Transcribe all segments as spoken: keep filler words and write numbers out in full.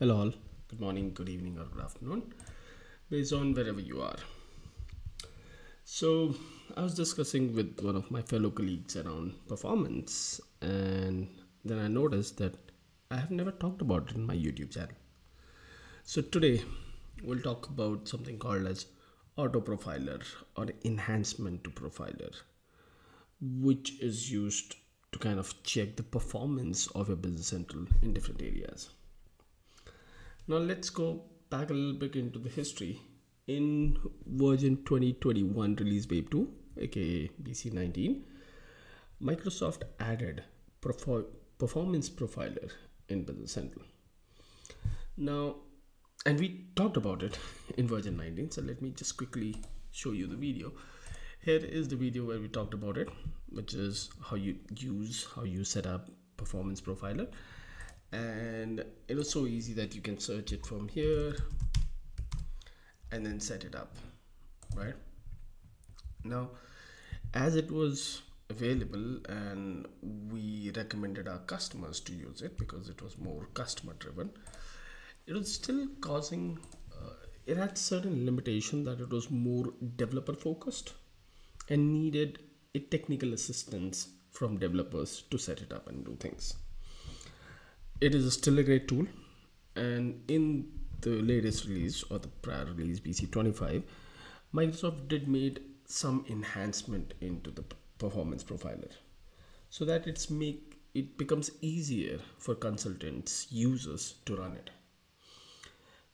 Hello all, good morning, good evening, or good afternoon, based on wherever you are. So I was discussing with one of my fellow colleagues around performance, and then I noticed that I have never talked about it in my YouTube channel. So today we'll talk about something called as Auto Profiler or enhancement to profiler, which is used to kind of check the performance of your Business Central in different areas. Now let's go back a little bit into the history. In version twenty twenty-one release wave two, aka B C nineteen, Microsoft added Perform Performance Profiler in Business Central. Now, and we talked about it in version nineteen, so let me just quickly show you the video. Here is the video where we talked about it, which is how you use, how you set up Performance Profiler. And it was so easy that you can search it from here and then set it up, right? Now, as it was available and we recommended our customers to use it because it was more customer driven, it was still causing, uh, it had certain limitation that it was more developer focused and needed a technical assistance from developers to set it up and do things. It is still a great tool, and in the latest release or the prior release B C twenty-five, Microsoft did made some enhancement into the Performance Profiler so that it's make it becomes easier for consultants, users to run it.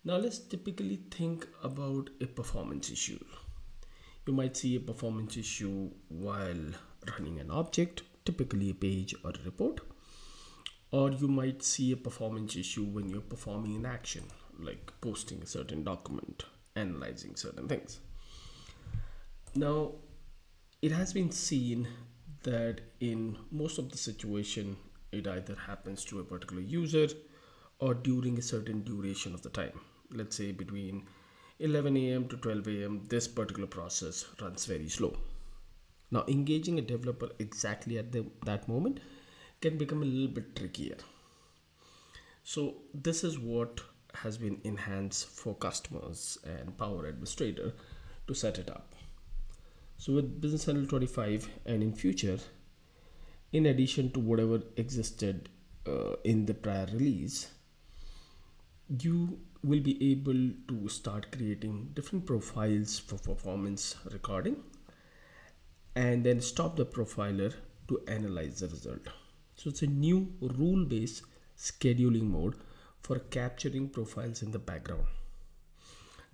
Now let's typically think about a performance issue. You might see a performance issue while running an object, typically a page or a report. Or you might see a performance issue when you're performing an action, like posting a certain document, analyzing certain things. Now, it has been seen that in most of the situation, it either happens to a particular user or during a certain duration of the time. Let's say between eleven A M to twelve A M, this particular process runs very slow. Now, engaging a developer exactly at the, that moment can become a little bit trickier. So this is what has been enhanced for customers and Power Administrator to set it up. So with Business Central twenty-five and in future, in addition to whatever existed uh, in the prior release, you will be able to start creating different profiles for performance recording and then stop the profiler to analyze the result. So it's a new rule-based scheduling mode for capturing profiles in the background.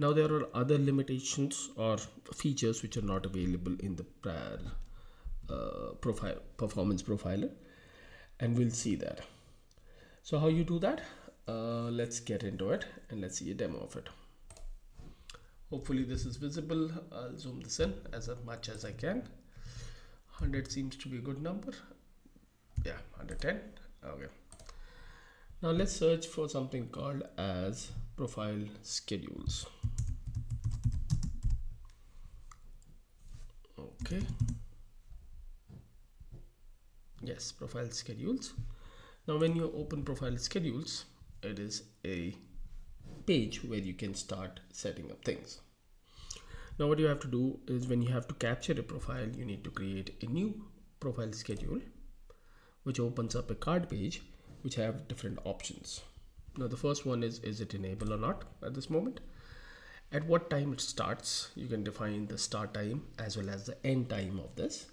Now there are other limitations or features which are not available in the prior uh, profile, performance profiler, and we'll see that. So how you do that? Uh, let's get into it and let's see a demo of it. Hopefully this is visible. I'll zoom this in as much as I can. one hundred seems to be a good number. Yeah, one hundred ten. Okay, now let's search for something called as profile schedules. Okay, yes, profile schedules. Now when you open profile schedules, it is a page where you can start setting up things. Now what you have to do is, when you have to capture a profile, you need to create a new profile schedule, which opens up a card page which have different options. Now the first one is, is it enabled or not at this moment? At what time it starts, you can define the start time as well as the end time of this.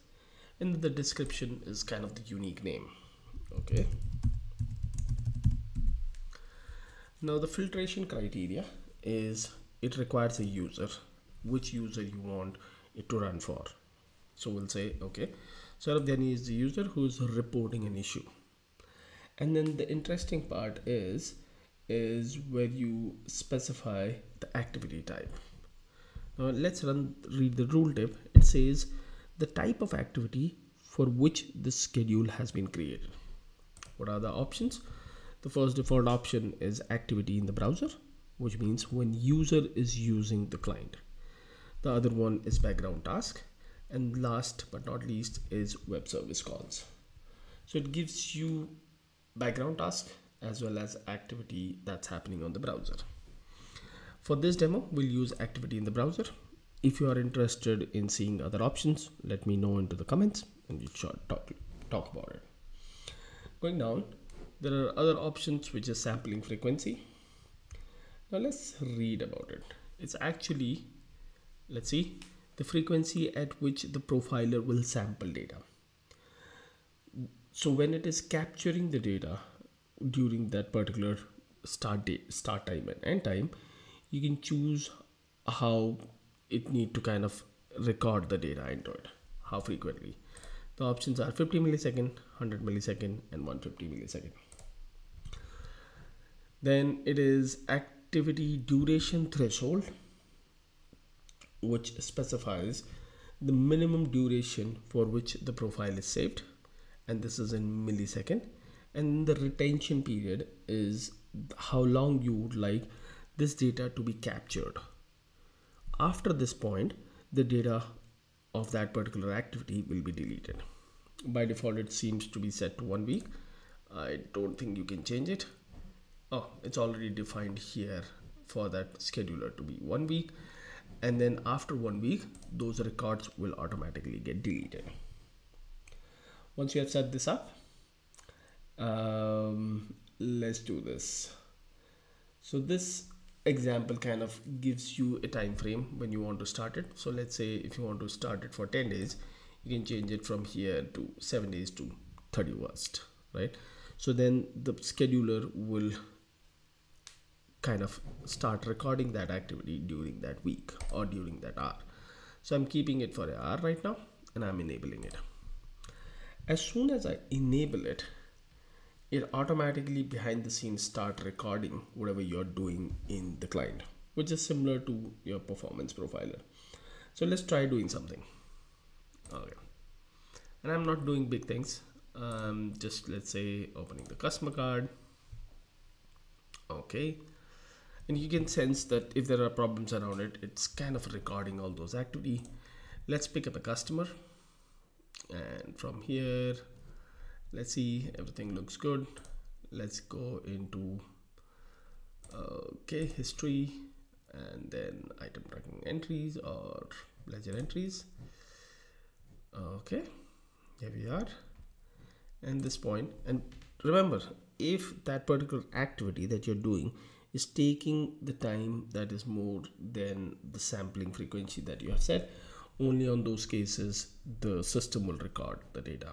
And the description is kind of the unique name. Okay. Now the filtration criteria is it requires a user, which user you want it to run for. So we'll say, okay, Sarah Jenny is the user who's reporting an issue. And then the interesting part is, is where you specify the activity type. Now let's run, read the rule tip. It says the type of activity for which the schedule has been created. What are the options? The first default option is activity in the browser, which means when user is using the client. The other one is background task. And last but not least is web service calls. So it gives you background task as well as activity that's happening on the browser. For this demo, we'll use activity in the browser. If you are interested in seeing other options, let me know into the comments and we shall talk, talk about it. Going down, there are other options which is sampling frequency. Now let's read about it. It's actually, let's see, the frequency at which the profiler will sample data. So when it is capturing the data during that particular start date, start time and end time, you can choose how it need to kind of record the data into it, how frequently. The options are fifty milliseconds, one hundred milliseconds, and one hundred fifty milliseconds. Then it is activity duration threshold, which specifies the minimum duration for which the profile is saved, and this is in millisecond. And the retention period is how long you would like this data to be captured. After this point, the data of that particular activity will be deleted. By default, it seems to be set to one week. I don't think you can change it. Oh, it's already defined here for that scheduler to be one week. And then after one week, those records will automatically get deleted. Once you have set this up, um, let's do this. So this example kind of gives you a time frame when you want to start it. So let's say if you want to start it for ten days, you can change it from here to seven days to thirty-first, right? So then the scheduler will kind of start recording that activity during that week or during that hour. So I'm keeping it for an hour right now and I'm enabling it. As soon as I enable it, it automatically behind the scenes start recording whatever you're doing in the client, which is similar to your performance profiler. So let's try doing something. Okay. And I'm not doing big things. Um, just let's say opening the customer card. Okay. And you can sense that if there are problems around it, it's kind of recording all those activity. Let's pick up a customer. And from here, let's see, everything looks good. Let's go into okay history and then item tracking entries or ledger entries. Okay, here we are. And this point, and remember, if that particular activity that you're doing is taking the time that is more than the sampling frequency that you have set, only on those cases the system will record the data.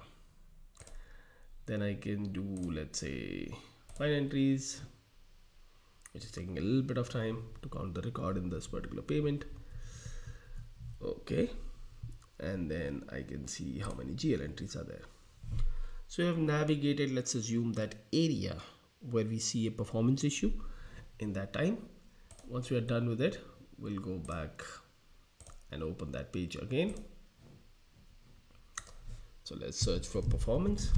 Then I can do, let's say, find entries, which is taking a little bit of time to count the record in this particular payment. Okay. And then I can see how many G L entries are there. So we have navigated, let's assume, that area where we see a performance issue in that time. Once we are done with it, we'll go back and open that page again. So let's search for performance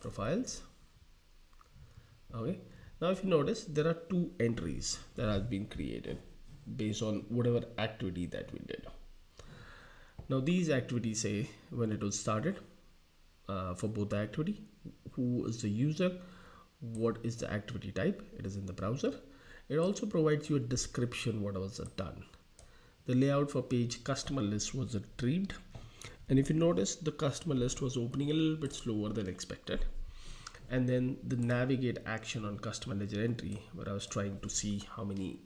profiles. Okay, now if you notice, there are two entries that have been created based on whatever activity that we did. Now these activities say when it was started, uh, for both the activity, who is the user, what is the activity type, it is in the browser. It also provides you a description what was done. The layout for page customer list was retrieved. And if you notice, the customer list was opening a little bit slower than expected. And then the navigate action on customer ledger entry, where I was trying to see how many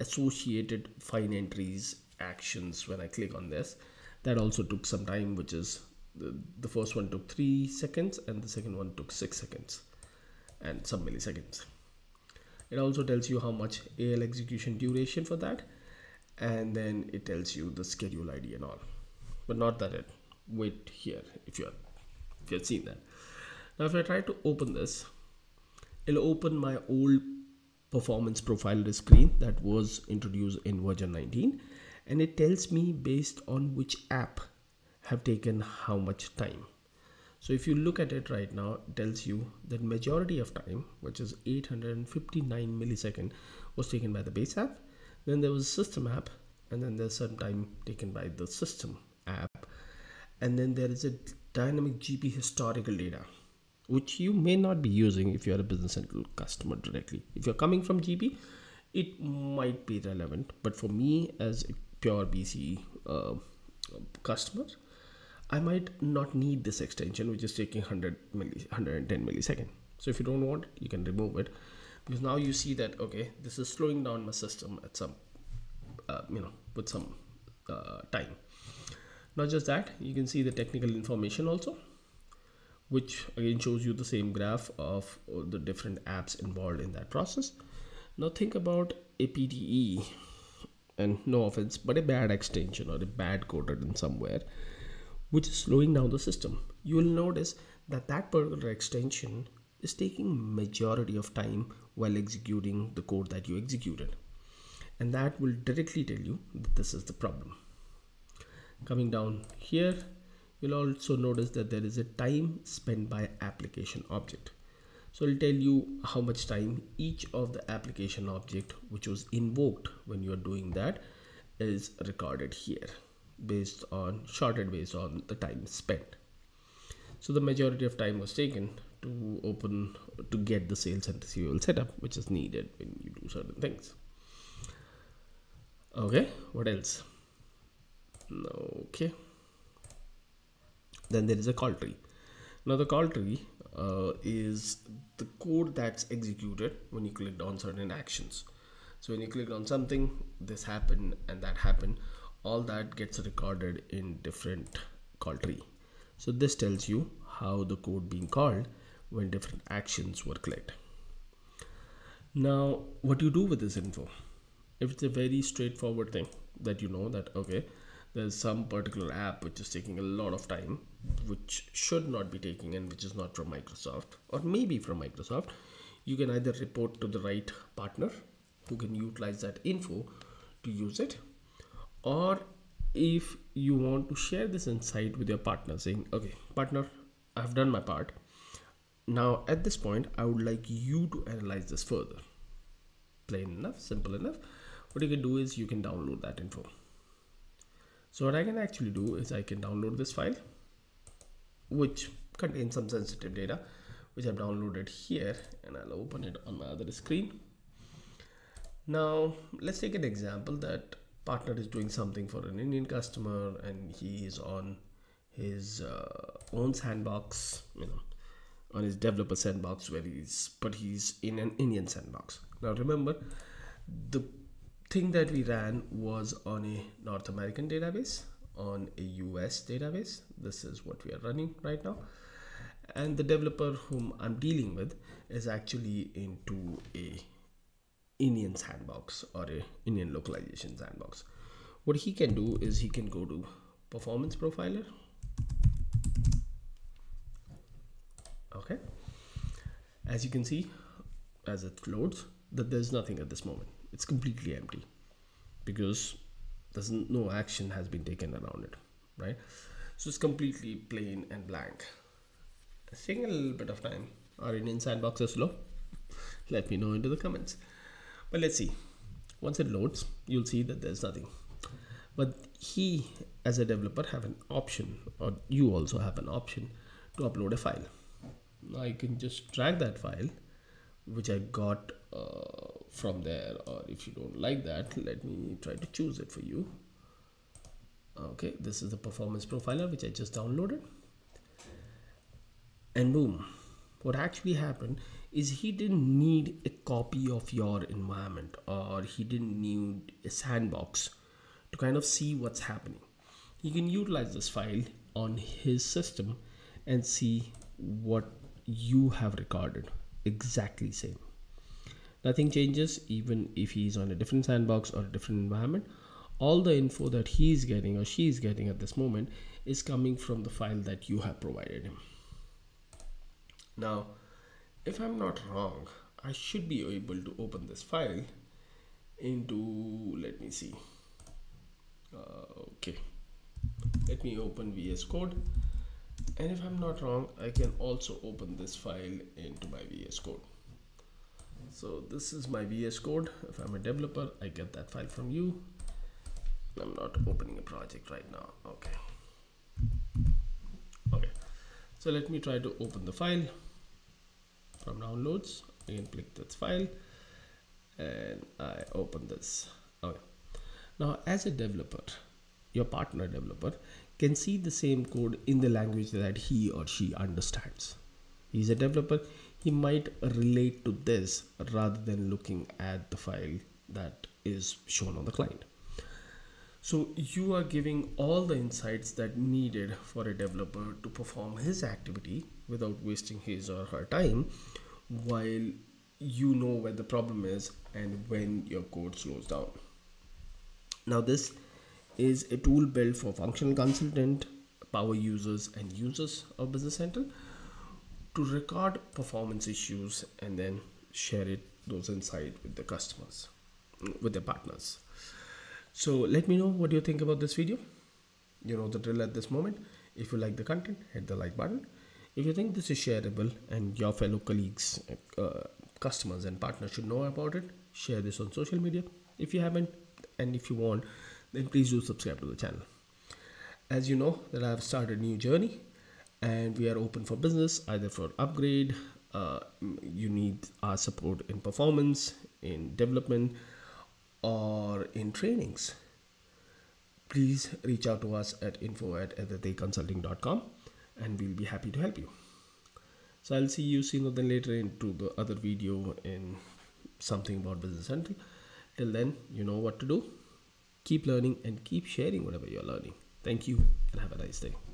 associated fine entries actions when I click on this, that also took some time, which is the, the first one took three seconds and the second one took six seconds and some milliseconds. It also tells you how much A L execution duration for that. And then it tells you the schedule I D and all. But not that it wait here if you have if you had seen that. Now if I try to open this, it'll open my old performance profiler screen that was introduced in version nineteen, and it tells me based on which app have taken how much time. So if you look at it right now, it tells you that majority of time, which is eight hundred fifty-nine milliseconds, was taken by the base app. Then there was system app, and then there's some time taken by the system app, and then there is a dynamic G P historical data which you may not be using if you are a Business Central customer directly. If you're coming from G P, it might be relevant, but for me as a pure B C uh, customer, I might not need this extension, which is taking one hundred milli, one hundred ten milliseconds. So if you don't want it, you can remove it, because now you see that, okay, this is slowing down my system at some, uh, you know, with some uh, time. Not just that, you can see the technical information also, which again shows you the same graph of the different apps involved in that process. Now think about a P D E, and no offense, but a bad extension or a bad coded in somewhere, which is slowing down the system. You will notice that that particular extension is taking majority of time while executing the code that you executed. And that will directly tell you that this is the problem. Coming down here, you'll also notice that there is a time spent by application object. So it'll tell you how much time each of the application object, which was invoked when you're doing that, is recorded here, based on shorted based on the time spent. So the majority of time was taken to open, to get the sales and receivable setup, which is needed when you do certain things. Okay, what else? Okay, then there is a call tree. Now the call tree uh, is the code that's executed when you clicked on certain actions. So when you click on something, this happened and that happened, all that gets recorded in different call tree. So this tells you how the code being called when different actions were clicked. Now what do you do with this info? If it's a very straightforward thing that you know that, okay, there's some particular app which is taking a lot of time, which should not be taking and which is not from Microsoft or maybe from Microsoft, you can either report to the right partner who can utilize that info to use it. Or if you want to share this insight with your partner saying, okay, partner, I've done my part. Now at this point, I would like you to analyze this further. Plain enough, simple enough. What you can do is you can download that info. So what I can actually do is I can download this file, which contains some sensitive data, which I've downloaded here, and I'll open it on my other screen. Now let's take an example that partner is doing something for an Indian customer, and he is on his uh, own sandbox, you know, on his developer sandbox, where he's, but he's in an Indian sandbox. Now remember, the thing that we ran was on a North American database, on a U S database. This is what we are running right now, and the developer whom I'm dealing with is actually into a Indian sandbox or a Indian localization sandbox. What he can do is he can go to Performance Profiler, okay, as you can see as it loads that there's nothing at this moment. It's completely empty because there's no action has been taken around it, right? So it's completely plain and blank. It's taking a little bit of time. Are Indian sandboxes slow? Let me know into the comments. But let's see. Once it loads, you'll see that there's nothing. But he, as a developer, have an option, or you also have an option to upload a file. Now you can just drag that file, which I got uh, from there, or if you don't like that, let me try to choose it for you. Okay, this is the Performance Profiler which I just downloaded, and boom, what actually happened is he didn't need a copy of your environment, or he didn't need a sandbox to kind of see what's happening. He can utilize this file on his system and see what you have recorded, exactly same. Nothing changes even if he's on a different sandbox or a different environment. All the info that he's getting or she's getting at this moment is coming from the file that you have provided him. Now, if I'm not wrong, I should be able to open this file into, let me see. Uh, okay, let me open V S Code. And if I'm not wrong, I can also open this file into my V S Code. So this is my V S Code. If I'm a developer, I get that file from you. I'm not opening a project right now. Okay. Okay. So let me try to open the file. from downloads. Again, click that file and I open this. Okay. Now, as a developer, your partner developer can see the same code in the language that he or she understands. He's a developer. He might relate to this rather than looking at the file that is shown on the client. So you are giving all the insights that needed for a developer to perform his activity without wasting his or her time, while you know where the problem is and when your code slows down. Now, this is a tool built for functional consultant, power users and users of Business Central to record performance issues and then share it, those insights with the customers, with their partners. So let me know what you think about this video. You know the drill at this moment. If you like the content, hit the like button. If you think this is shareable and your fellow colleagues, uh, customers and partners should know about it, share this on social media. If you haven't, and if you want, then please do subscribe to the channel. As you know that I have started a new journey and we are open for business, either for upgrade, uh, you need our support in performance, in development, or in trainings. Please reach out to us at info at consulting dot com and we'll be happy to help you. So I'll see you sooner than later into the other video in something about Business Central. Till then, you know what to do. Keep learning and keep sharing whatever you're learning. Thank you and have a nice day.